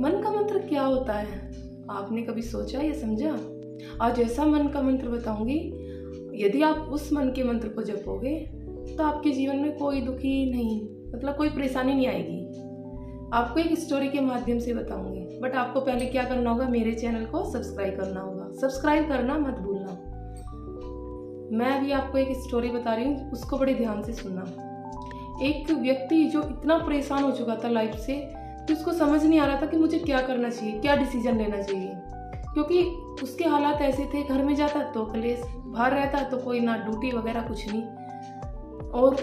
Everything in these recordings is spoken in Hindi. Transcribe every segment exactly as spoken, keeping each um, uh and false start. मन का मंत्र क्या होता है, आपने कभी सोचा या समझा? और जैसा मन का मंत्र बताऊंगी, यदि आप उस मन के मंत्र को जपोगे तो आपके जीवन में कोई दुखी नहीं, मतलब कोई परेशानी नहीं आएगी। आपको एक स्टोरी के माध्यम से बताऊंगी, बट आपको पहले क्या करना होगा, मेरे चैनल को सब्सक्राइब करना होगा। सब्सक्राइब करना मत भूलना। मैं अभी आपको एक स्टोरी बता रही हूँ, उसको बड़े ध्यान से सुनना। एक व्यक्ति जो इतना परेशान हो चुका था लाइफ से, तो उसको समझ नहीं आ रहा था कि मुझे क्या करना चाहिए, क्या डिसीजन लेना चाहिए, क्योंकि उसके हालात ऐसे थे। घर में जाता तो कलेश, बाहर रहता तो कोई ना ड्यूटी वगैरह कुछ नहीं, और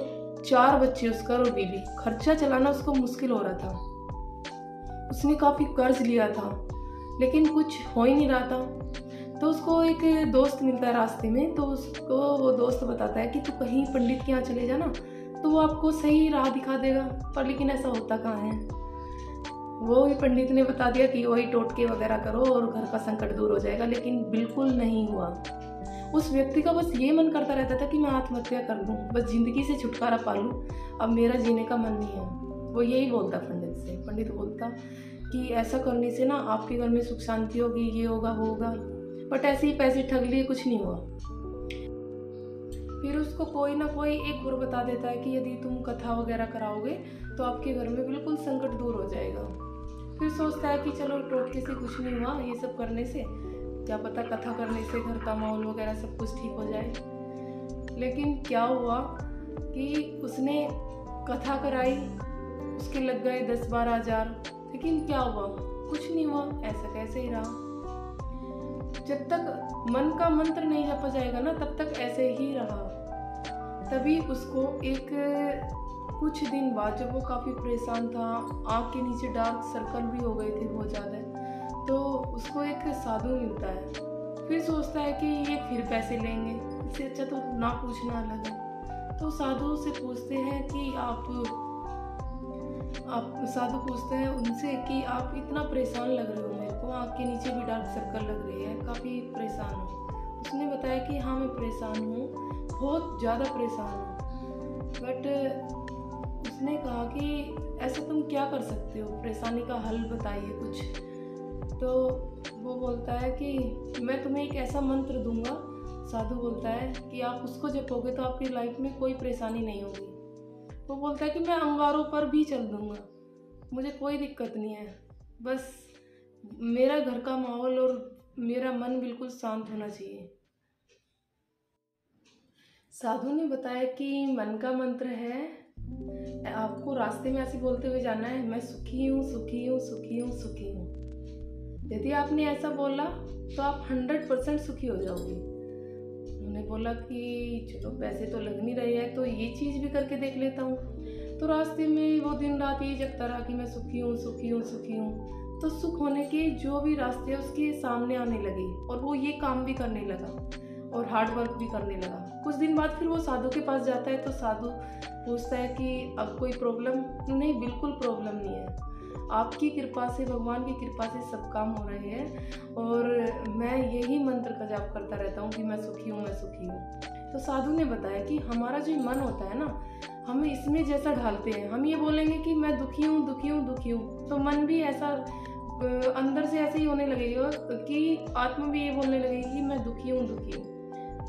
चार बच्चे उसका और बीवी। खर्चा चलाना उसको मुश्किल हो रहा था। उसने काफ़ी कर्ज लिया था लेकिन कुछ हो ही नहीं रहा था। तो उसको एक दोस्त मिलता है रास्ते में, तो उसको वो दोस्त बताता है कि तू कहीं पंडित के यहाँ चले जाना तो वो आपको सही राह दिखा देगा। पर लेकिन ऐसा होता कहाँ है, वो ही पंडित ने बता दिया कि वही टोटके वगैरह करो और घर का संकट दूर हो जाएगा, लेकिन बिल्कुल नहीं हुआ। उस व्यक्ति का बस ये मन करता रहता था कि मैं आत्महत्या कर लूँ, बस ज़िंदगी से छुटकारा पा लूँ, अब मेरा जीने का मन नहीं है। वो यही बोलता पंडित से। पंडित बोलता कि ऐसा करने से ना आपके घर में सुख शांति होगी, ये होगा वो होगा, बट ऐसे ही पैसे ठग लिए, कुछ नहीं हुआ। फिर उसको कोई ना कोई एक और बता देता है कि यदि तुम कथा वगैरह कराओगे तो आपके घर में बिल्कुल संकट दूर हो जाएगा। फिर सोचता है कि चलो टोटके से कुछ नहीं हुआ, ये सब करने से क्या पता कथा करने से घर का माहौल वगैरह सब कुछ ठीक हो जाए। लेकिन क्या हुआ कि उसने कथा कराई, उसके लग गए दस बारह हज़ार, लेकिन क्या हुआ, कुछ नहीं हुआ। ऐसा कैसे ही रहा। जब तक मन का मंत्र नहीं जपा जाएगा ना, तब तक ऐसे ही रहा। तभी उसको एक कुछ दिन बाद, जब वो काफ़ी परेशान था, आँख के नीचे डार्क सर्कल भी हो गए थे बहुत ज़्यादा, तो उसको एक साधु मिलता है। फिर सोचता है कि ये फिर पैसे लेंगे, इससे अच्छा तो ना पूछना अलग है। तो साधु से पूछते हैं कि आप आप साधु पूछते हैं उनसे कि आप इतना परेशान लग रहे हो, मेरे को आँख के नीचे भी डार्क सर्कल लग रही है, काफ़ी परेशान हो। उसने बताया कि हाँ मैं परेशान हूँ, बहुत ज़्यादा परेशान हूँ। बट उसने कहा कि ऐसा तुम क्या कर सकते हो, परेशानी का हल बताइए कुछ। तो वो बोलता है कि मैं तुम्हें एक ऐसा मंत्र दूंगा। साधु बोलता है कि आप उसको जपोगे तो आपकी लाइफ में कोई परेशानी नहीं होगी। वो बोलता है कि मैं अंगारों पर भी चल दूंगा, मुझे कोई दिक्कत नहीं है, बस मेरा घर का माहौल और मेरा मन बिल्कुल शांत होना चाहिए। साधु ने बताया कि मन का मंत्र है, आपको रास्ते में ऐसे बोलते हुए जाना है, मैं सुखी हूँ सुखी हूँ सुखी हूँ सुखी हूँ। यदि आपने ऐसा बोला तो आप सौ परसेंट सुखी हो जाओगे। उन्होंने बोला कि चलो पैसे तो लग नहीं रहे हैं, तो ये चीज़ भी करके देख लेता हूँ। तो रास्ते में वो दिन रात ये जगता रहा कि मैं सुखी हूँ सुखी हूँ सुखी हूँ। तो सुख होने के जो भी रास्ते उसके सामने आने लगे, और वो ये काम भी करने लगा और हार्डवर्क भी करने लगा। कुछ दिन बाद फिर वो साधु के पास जाता है, तो साधु पूछता है कि अब कोई प्रॉब्लम नहीं? बिल्कुल प्रॉब्लम नहीं है, आपकी कृपा से, भगवान की कृपा से सब काम हो रहे हैं, और मैं यही मंत्र का जाप करता रहता हूँ कि मैं सुखी हूँ मैं सुखी हूँ। तो साधु ने बताया कि हमारा जो मन होता है ना, हम इसमें जैसा ढालते हैं, हम ये बोलेंगे कि मैं दुखी हूँ दुखी हूँ दुखी हूँ, तो मन भी ऐसा अंदर से ऐसे ही होने लगेगा कि आत्मा भी ये बोलने लगेगी कि मैं दुखी हूँ दुखी हूँ,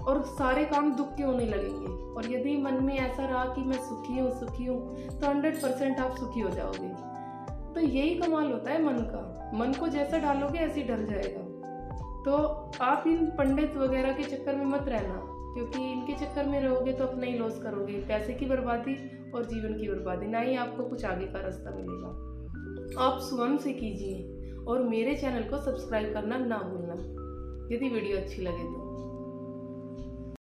और सारे काम दुख के होने लगेंगे। और यदि मन में ऐसा रहा कि मैं सुखी हूँ सुखी हूँ, तो सौ परसेंट आप सुखी हो जाओगे। तो यही कमाल होता है मन का। मन को जैसा डालोगे ऐसे ही ढल जाएगा। तो आप इन पंडित वगैरह के चक्कर में मत रहना, क्योंकि इनके चक्कर में रहोगे तो अपना ही लॉस करोगे, पैसे की बर्बादी और जीवन की बर्बादी, ना ही आपको कुछ आगे का रास्ता मिलेगा। आप स्वयं से कीजिए, और मेरे चैनल को सब्सक्राइब करना ना भूलना यदि वीडियो अच्छी लगे तो।